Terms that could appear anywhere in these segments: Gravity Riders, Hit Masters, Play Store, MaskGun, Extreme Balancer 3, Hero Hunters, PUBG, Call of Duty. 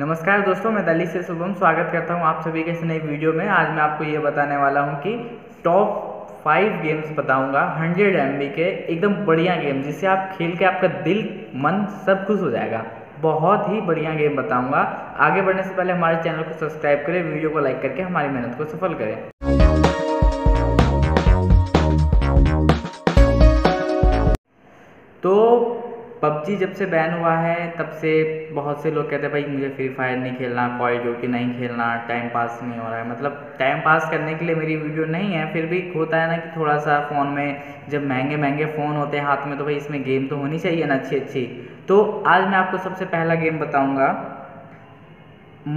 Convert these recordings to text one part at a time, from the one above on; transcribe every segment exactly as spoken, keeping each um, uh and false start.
नमस्कार दोस्तों, मैं दली से शुभम स्वागत करता हूं आप सभी के इस नई वीडियो में। आज मैं आपको ये बताने वाला हूं कि टॉप फाइव गेम्स बताऊंगा हंड्रेड एम बी के एकदम बढ़िया गेम, जिसे आप खेल के आपका दिल मन सब खुश हो जाएगा। बहुत ही बढ़िया गेम बताऊंगा। आगे बढ़ने से पहले हमारे चैनल को सब्सक्राइब करें, वीडियो को लाइक करके हमारी मेहनत को सफल करें। तो पबजी जब से बैन हुआ है तब से बहुत से लोग कहते हैं भाई मुझे फ्री फायर नहीं खेलना, कॉल ऑफ ड्यूटी नहीं खेलना, टाइम पास नहीं हो रहा है। मतलब टाइम पास करने के लिए मेरी वीडियो नहीं है, फिर भी होता है ना कि थोड़ा सा फ़ोन में जब महंगे महंगे फ़ोन होते हैं हाथ में तो भाई इसमें गेम तो होनी चाहिए ना अच्छी अच्छी तो आज मैं आपको सबसे पहला गेम बताऊँगा,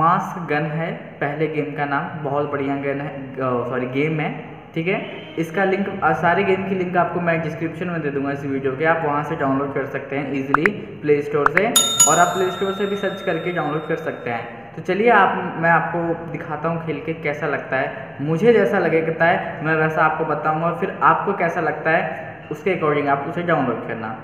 मास्क गन है पहले गेम का नाम। बहुत बढ़िया गन है, सॉरी गेम है, ठीक है। इसका लिंक, सारे गेम की लिंक आपको मैं डिस्क्रिप्शन में दे दूंगा इस वीडियो के, आप वहां से डाउनलोड कर सकते हैं इजीली प्ले स्टोर से, और आप प्ले स्टोर से भी सर्च करके डाउनलोड कर सकते हैं। तो चलिए आप मैं आपको दिखाता हूं खेल के कैसा लगता है। मुझे जैसा लगता है मैं वैसा आपको बताऊंगा, फिर आपको कैसा लगता है उसके अकॉर्डिंग आप उसे डाउनलोड करना।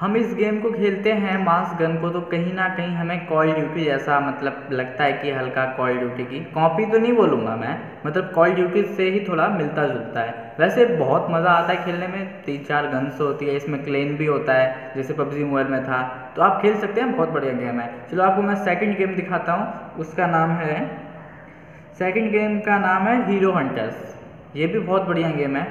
हम इस गेम को खेलते हैं मास्क गन को तो कहीं ना कहीं हमें कॉल ड्यूटी जैसा मतलब लगता है कि हल्का कॉल ड्यूटी की कॉपी तो नहीं बोलूँगा मैं, मतलब कॉल ड्यूटी से ही थोड़ा मिलता जुलता है। वैसे बहुत मज़ा आता है खेलने में, तीन चार गन्स होती है, इसमें क्लेन भी होता है जैसे पबजी मोबाइल में था, तो आप खेल सकते हैं, बहुत बढ़िया गेम है। चलो आपको मैं सेकेंड गेम दिखाता हूँ, उसका नाम है, सेकेंड गेम का नाम है हीरो हंटर्स। ये भी बहुत बढ़िया गेम है।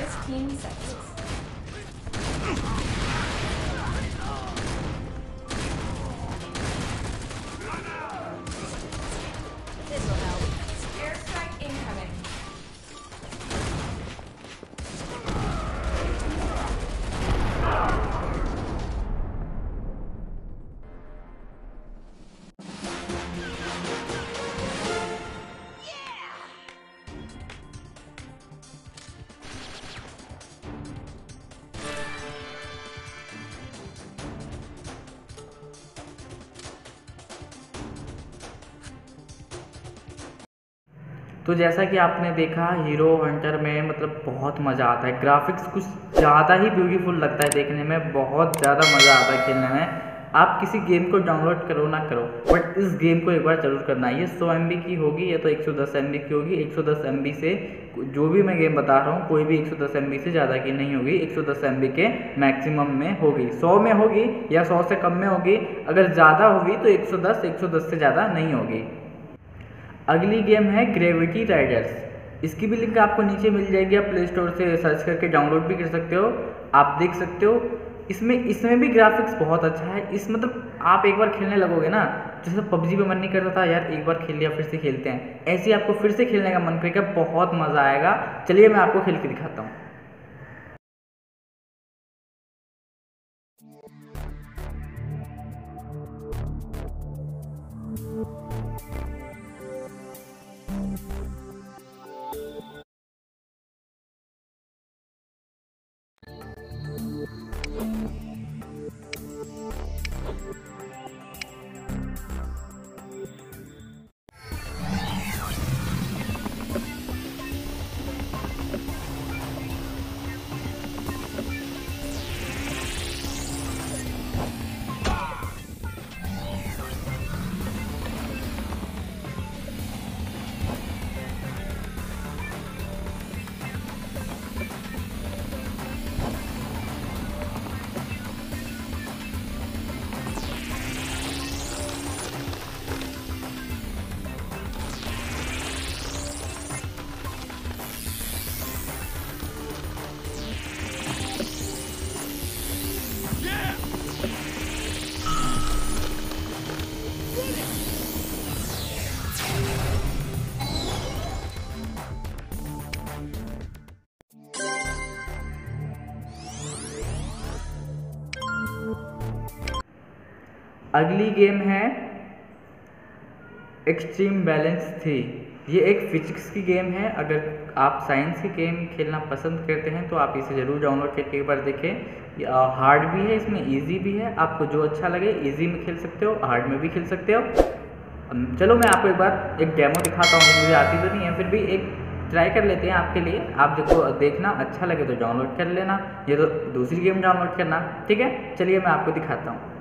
fifteen seconds. तो जैसा कि आपने देखा हीरो हंटर में मतलब बहुत मज़ा आता है, ग्राफिक्स कुछ ज़्यादा ही ब्यूटीफुल लगता है देखने में, बहुत ज़्यादा मज़ा आता है खेलने में। आप किसी गेम को डाउनलोड करो ना करो, बट इस गेम को एक बार ज़रूर करना। ये सौ एम बी की होगी या तो एक सौ दस एम बी की होगी। एक सौ दस एम बी से जो भी मैं गेम बता रहा हूँ कोई भी एक सौ दस एम बी से ज़्यादा की नहीं होगी, एक सौ दस एम बी के मैक्सिमम में होगी। सौ में होगी या सौ से कम में होगी, अगर ज़्यादा होगी तो एक सौ दस, एक सौ दस से ज़्यादा नहीं होगी। अगली गेम है ग्रेविटी राइडर्स। इसकी भी लिंक आपको नीचे मिल जाएगी, आप प्ले स्टोर से सर्च करके डाउनलोड भी कर सकते हो, आप देख सकते हो। इसमें इसमें भी ग्राफिक्स बहुत अच्छा है। इस मतलब आप एक बार खेलने लगोगे ना, जैसे पबजी पे मन नहीं करता था यार एक बार खेल लिया फिर से खेलते हैं, ऐसे आपको फिर से खेलने का मन करेगा, बहुत मज़ा आएगा। चलिए मैं आपको खेल के दिखाता हूँ। अगली गेम है एक्सट्रीम बैलेंस थ्री। ये एक फिजिक्स की गेम है। अगर आप साइंस की गेम खेलना पसंद करते हैं तो आप इसे ज़रूर डाउनलोड करके एक बार देखें। हार्ड भी है, इसमें इजी भी है, आपको जो अच्छा लगे इजी में खेल सकते हो, हार्ड में भी खेल सकते हो। चलो मैं आपको एक बार एक डेमो दिखाता हूँ, मुझे आती तो नहीं है फिर भी एक ट्राई कर लेते हैं आपके लिए। आप देखो, देखना अच्छा लगे तो डाउनलोड कर लेना, ये तो दूसरी गेम डाउनलोड करना, ठीक है। चलिए मैं आपको दिखाता हूँ।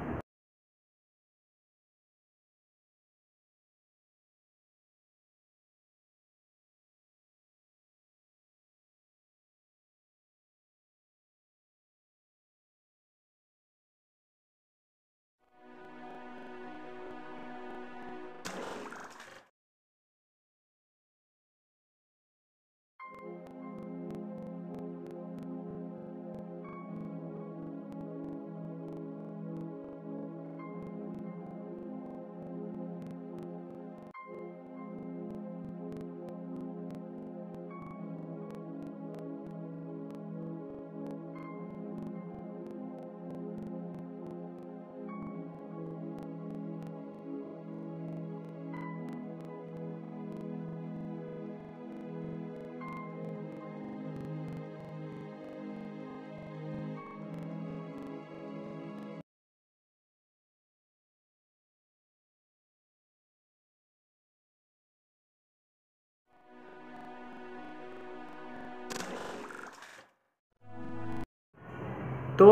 तो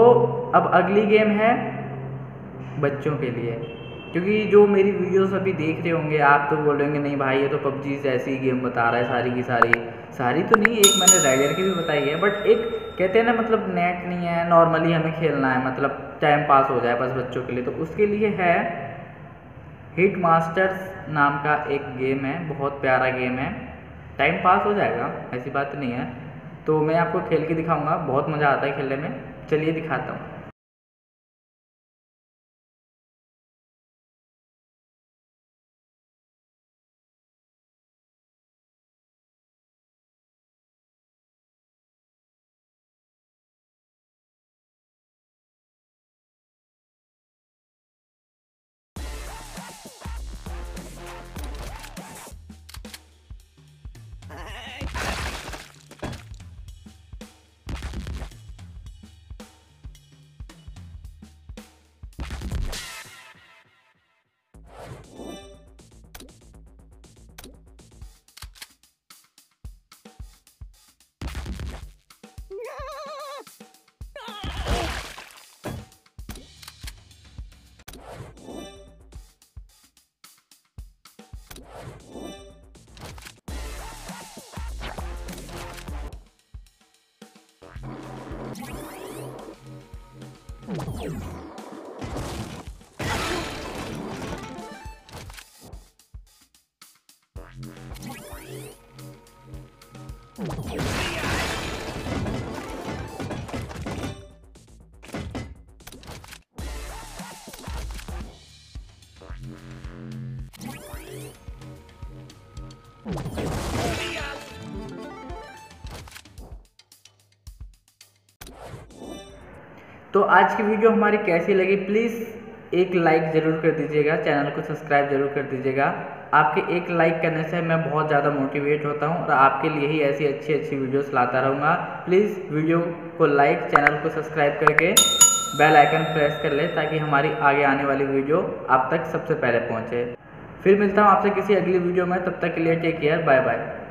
अब अगली गेम है बच्चों के लिए, क्योंकि जो मेरी वीडियोस अभी देख रहे होंगे आप तो बोलेंगे नहीं भाई ये तो पबजी जैसी गेम बता रहा है, सारी की सारी सारी तो नहीं, एक मैंने राइडर की भी बताई है, बट एक कहते हैं ना मतलब नेट नहीं है, नॉर्मली हमें खेलना है, मतलब टाइम पास हो जाए बस बच्चों के लिए, तो उसके लिए है हिट मास्टर्स नाम का एक गेम है, बहुत प्यारा गेम है, टाइम पास हो जाएगा, ऐसी बात नहीं है। तो मैं आपको खेल के दिखाऊंगा, बहुत मज़ा आता है खेलने में। चलिए दिखाता हूँ। तो आज की वीडियो हमारी कैसी लगी, प्लीज़ एक लाइक ज़रूर कर दीजिएगा, चैनल को सब्सक्राइब ज़रूर कर दीजिएगा। आपके एक लाइक करने से मैं बहुत ज़्यादा मोटिवेट होता हूं और आपके लिए ही ऐसी अच्छी अच्छी वीडियोस लाता रहूंगा। प्लीज़ वीडियो को लाइक, चैनल को सब्सक्राइब करके बेल आइकन प्रेस कर लें ताकि हमारी आगे आने वाली वीडियो आप तक सबसे पहले पहुँचे। फिर मिलता हूँ आपसे किसी अगली वीडियो में, तब तक के लिए टेक केयर, बाय बाय।